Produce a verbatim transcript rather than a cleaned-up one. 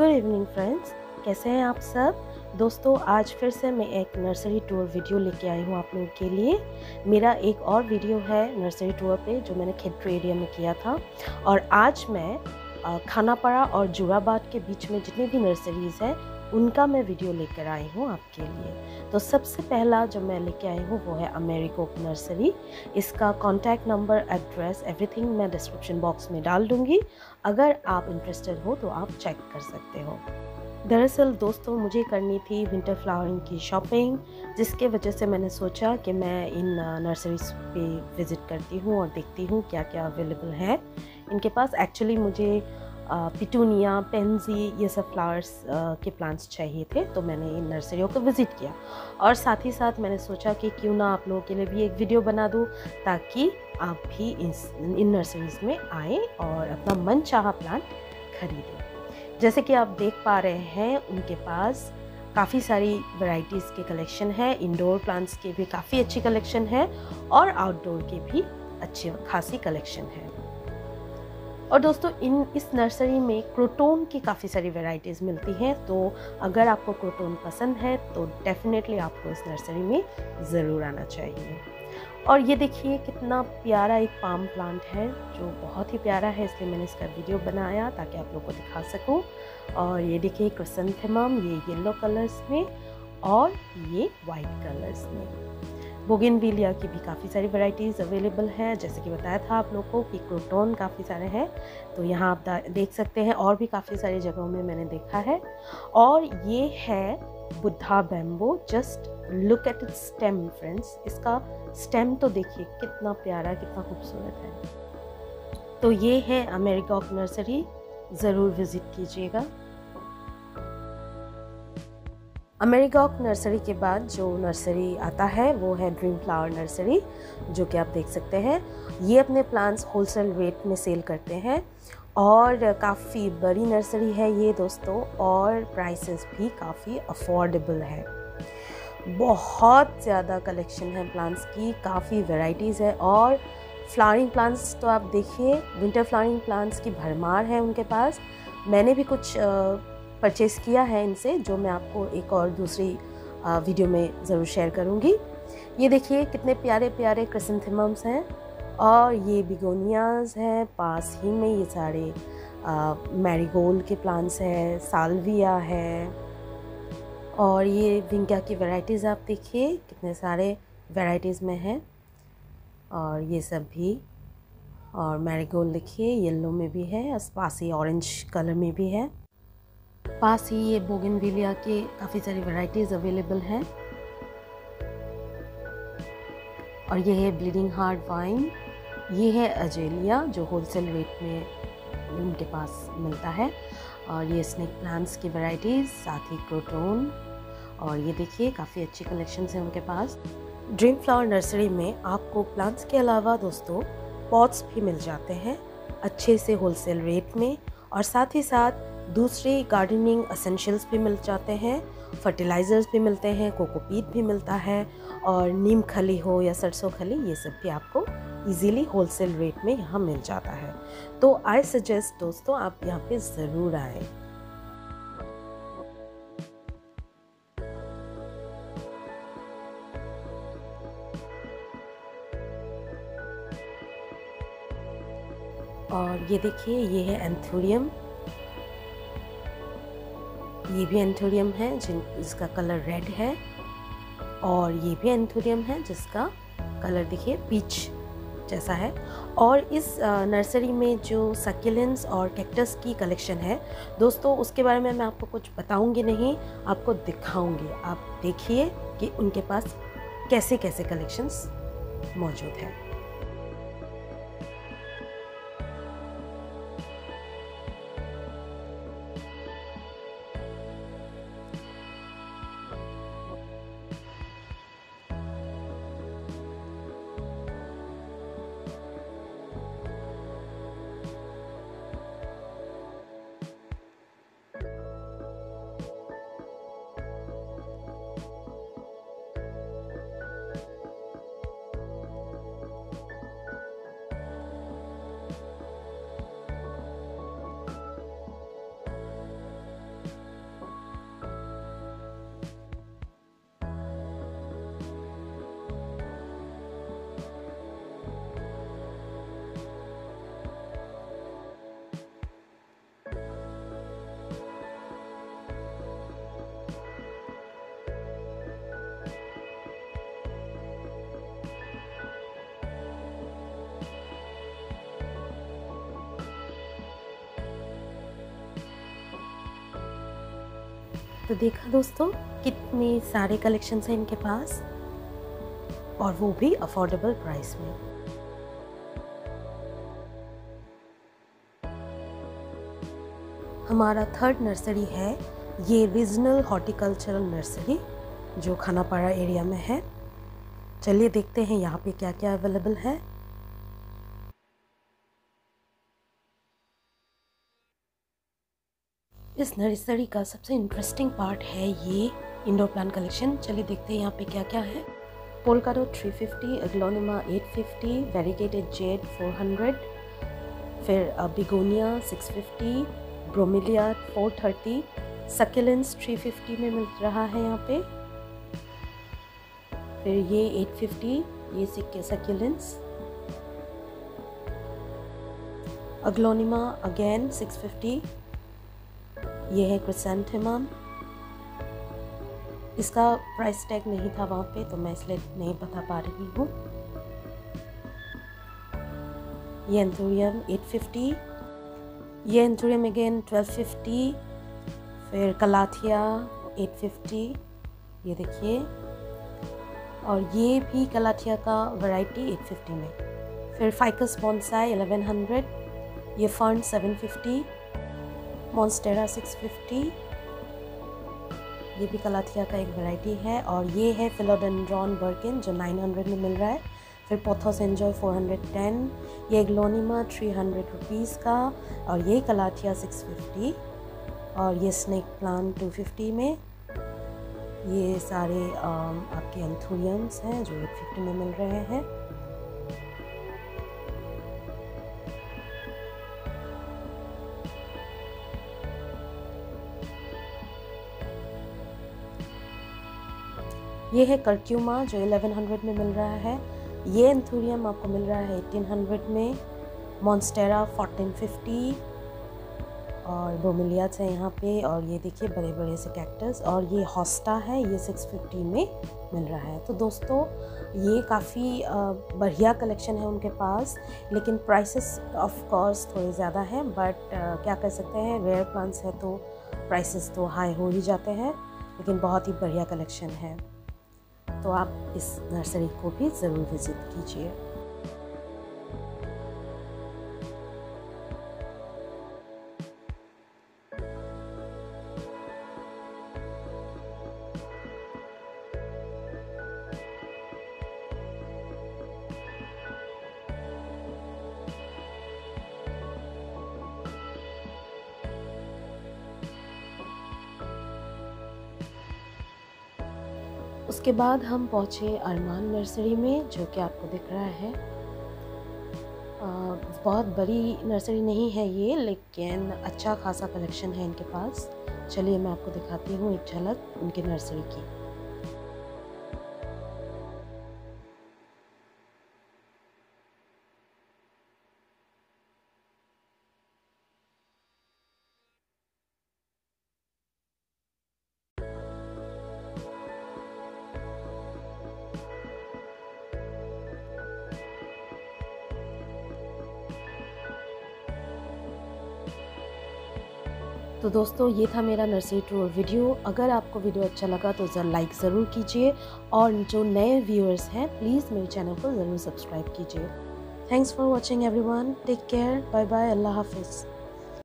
Good evening friends, कैसे हैं आप सब दोस्तों। आज फिर से मैं एक नर्सरी टूर वीडियो लेके आई हूँ आप लोगों के लिए। मेरा एक और वीडियो है नर्सरी टूर पे जो मैंने खेतपुर एरिया में किया था, और आज मैं खानापारा और जुराबाद के बीच में जितनी भी नर्सरीज़ हैं उनका मैं वीडियो लेकर आई हूँ आपके लिए। तो सबसे पहला जो मैं लेके आई हूँ वो है अमेरिगोग नर्सरी। इसका कॉन्टैक्ट नंबर, एड्रेस, एवरीथिंग मैं डिस्क्रिप्शन बॉक्स में डाल दूँगी। अगर आप इंटरेस्टेड हो तो आप चेक कर सकते हो। दरअसल दोस्तों, मुझे करनी थी विंटर फ्लावरिंग की शॉपिंग, जिसके वजह से मैंने सोचा कि मैं इन नर्सरीज पे विज़िट करती हूँ और देखती हूँ क्या क्या अवेलेबल है इनके पास। एक्चुअली मुझे पिटूनिया, पेंजी, ये सब फ्लावर्स के प्लांट्स चाहिए थे, तो मैंने इन नर्सरियों को विज़िट किया। और साथ ही साथ मैंने सोचा कि क्यों ना आप लोगों के लिए भी एक वीडियो बना दूँ, ताकि आप भी इस इन नर्सरीज़ में आएँ और अपना मनचाहा प्लांट खरीदें। जैसे कि आप देख पा रहे हैं, उनके पास काफ़ी सारी वैरायटीज़ के कलेक्शन है। इंडोर प्लांट्स के भी काफ़ी अच्छी कलेक्शन है और आउटडोर के भी अच्छी खासी कलेक्शन है। और दोस्तों, इन इस नर्सरी में क्रोटोन की काफ़ी सारी वैरायटीज़ मिलती हैं, तो अगर आपको क्रोटोन पसंद है तो डेफिनेटली आपको इस नर्सरी में ज़रूर आना चाहिए। और ये देखिए कितना प्यारा एक पाम प्लांट है जो बहुत ही प्यारा है, इसलिए मैंने इसका वीडियो बनाया ताकि आप लोगों को दिखा सकूं। और ये देखिए क्रिसेंथेमम, ये येलो कलर्स में और ये वाइट कलर्स में। बोगेनविलिया की भी काफ़ी सारी वैरायटीज़ अवेलेबल है। जैसे कि बताया था आप लोगों को कि क्रोटोन काफ़ी सारे हैं, तो यहाँ आप देख सकते हैं। और भी काफ़ी सारी जगहों में मैंने देखा है। और ये है Buddha bamboo. Just look at its stem friends, इसका स्टेम तो देखिए कितना प्यारा, कितना खूबसूरत है। तो ये है अमेरिगॉग नर्सरी, ज़रूर विज़िट कीजिएगा। अमेरिगॉग नर्सरी के बाद जो नर्सरी आता है वो है ड्रीम फ्लावर नर्सरी, जो कि आप देख सकते हैं। ये अपने प्लांट्स होलसेल रेट में सेल करते हैं और काफ़ी बड़ी नर्सरी है ये दोस्तों, और प्राइसेस भी काफ़ी अफोर्डेबल है। बहुत ज़्यादा कलेक्शन है प्लांट्स की, काफ़ी वैरायटीज़ है। और फ्लावरिंग प्लांट्स तो आप देखिए, विंटर फ्लावरिंग प्लांट्स की भरमार है उनके पास। मैंने भी कुछ परचेस किया है इनसे, जो मैं आपको एक और दूसरी वीडियो में ज़रूर शेयर करूँगी। ये देखिए कितने प्यारे प्यारे क्रिसेंथेमम्स हैं, और ये बिगोनियाज़ हैं। पास ही में ये सारे मैरीगोल्ड के प्लांट्स हैं, साल्विया है, और ये विंगा की वैरायटीज़ आप देखिए कितने सारे वैरायटीज़ में हैं। और ये सब भी, और मैरीगोल्ड देखिए येलो में भी है, पास ही ऑरेंज कलर में भी है। पास ही ये बोगेनविलिया के काफ़ी सारी वैरायटीज़ अवेलेबल हैं। और ये है ब्लीडिंग हार्ट वाइन, ये है अजेलिया जो होलसेल रेट में उनके पास मिलता है। और ये स्नेक प्लांट्स की वैरायटीज़, साथ ही क्रोटोन, और ये देखिए काफ़ी अच्छी कलेक्शंस हैं उनके पास। ड्रीम फ्लावर नर्सरी में आपको प्लांट्स के अलावा दोस्तों पॉट्स भी मिल जाते हैं अच्छे से होलसेल रेट में, और साथ ही साथ दूसरे गार्डनिंग एसेंशियल्स भी मिल जाते हैं, फर्टिलाइज़र्स भी मिलते हैं, कोकोपीट भी मिलता है, और नीम खली हो या सरसों खली, ये सब भी आपको ईज़िली होलसेल रेट में यहाँ मिल जाता है। तो आई सजेस्ट दोस्तों आप यहाँ पे ज़रूर आएँ। और ये देखिए ये है एंथूरियम, ये भी एंथूरियम है जिन जिसका कलर रेड है, और ये भी एंथूरियम है जिसका कलर देखिए पीच जैसा है। और इस नर्सरी में जो सक्यूलेंट्स और कैक्टस की कलेक्शन है दोस्तों, उसके बारे में मैं आपको कुछ बताऊंगी नहीं, आपको दिखाऊंगी। आप देखिए कि उनके पास कैसे कैसे कलेक्शंस मौजूद हैं। तो देखा दोस्तों कितने सारे कलेक्शंस हैं इनके पास और वो भी अफोर्डेबल प्राइस में। हमारा थर्ड नर्सरी है ये रीजनल हॉर्टिकल्चरल नर्सरी जो खानापारा एरिया में है। चलिए देखते हैं यहाँ पे क्या क्या अवेलेबल है। इस नर्सरी का सबसे इंटरेस्टिंग पार्ट है ये इंडोर प्लांट कलेक्शन। चलिए देखते हैं यहाँ पे क्या क्या है। Polka dot three fifty, aglaonema eight fifty, variegated jade four hundred, फिर begonia six fifty, bromelia four thirty, succulents three fifty में मिल रहा है यहाँ पे, फिर ये एट फिफ्टी ये succulents, aglaonema again six fifty, ये है क्रिसेंथेमम। इसका प्राइस टैग नहीं था वहाँ पे तो मैं इसलिए नहीं बता पा रही हूँ। ये एंथूरियम एट फिफ्टी, ये एंथूरियम अगेन ट्वेल्व फिफ्टी, फिर कलाथिया एट फिफ्टी, ये देखिए, और ये भी कलाथिया का वैरायटी एट फिफ्टी में। फिर फाइकस बॉन्साई इलेवन हंड्रेड, ये fern seven fifty, monstera six fifty, ये भी कलाथिया का एक वैरायटी है, और ये है फिलोडेंड्रॉन बर्किन जो नाइन हंड्रेड में मिल रहा है। फिर pothos enjoy four hundred ten, ये ग्लोनिमा थ्री हंड्रेड रुपीस का, और ये कलाथिया सिक्स फिफ्टी, और ये स्नेक प्लांट टू फिफ्टी में। ये सारे आपके एंथूरियम्स हैं जो एट फिफ्टी में मिल रहे हैं। ये है कर्क्यूमा जो इलेवन हंड्रेड में मिल रहा है, ये एंथूरियम आपको मिल रहा है एटीन हंड्रेड में, मॉन्स्टेरा फोर्टीन फिफ्टी, और ब्रोमिलियाज है यहाँ पे, और ये देखिए बड़े बड़े से कैक्टस, और ये हॉस्टा है, ये सिक्स फिफ्टी में मिल रहा है। तो दोस्तों ये काफ़ी बढ़िया कलेक्शन है उनके पास, लेकिन प्राइसेस ऑफ कोर्स थोड़े ज़्यादा हैं, बट क्या कर सकते हैं, रेयर प्लांट्स है तो प्राइसेस तो हाई हो ही जाते हैं, लेकिन बहुत ही बढ़िया कलेक्शन है। तो आप इस नर्सरी को भी ज़रूर विजिट कीजिए। उसके बाद हम पहुँचे अरमान नर्सरी में, जो कि आपको दिख रहा है। आ, बहुत बड़ी नर्सरी नहीं है ये, लेकिन अच्छा खासा कलेक्शन है इनके पास। चलिए मैं आपको दिखाती हूँ एक झलक उनके नर्सरी की। तो दोस्तों ये था मेरा नर्सरी टूर वीडियो। अगर आपको वीडियो अच्छा लगा तो ज़रूर लाइक ज़रूर कीजिए, और जो नए व्यूअर्स हैं प्लीज़ मेरे चैनल को ज़रूर सब्सक्राइब कीजिए। Thanks for watching everyone, take care, bye bye, अल्लाह हाफिज़।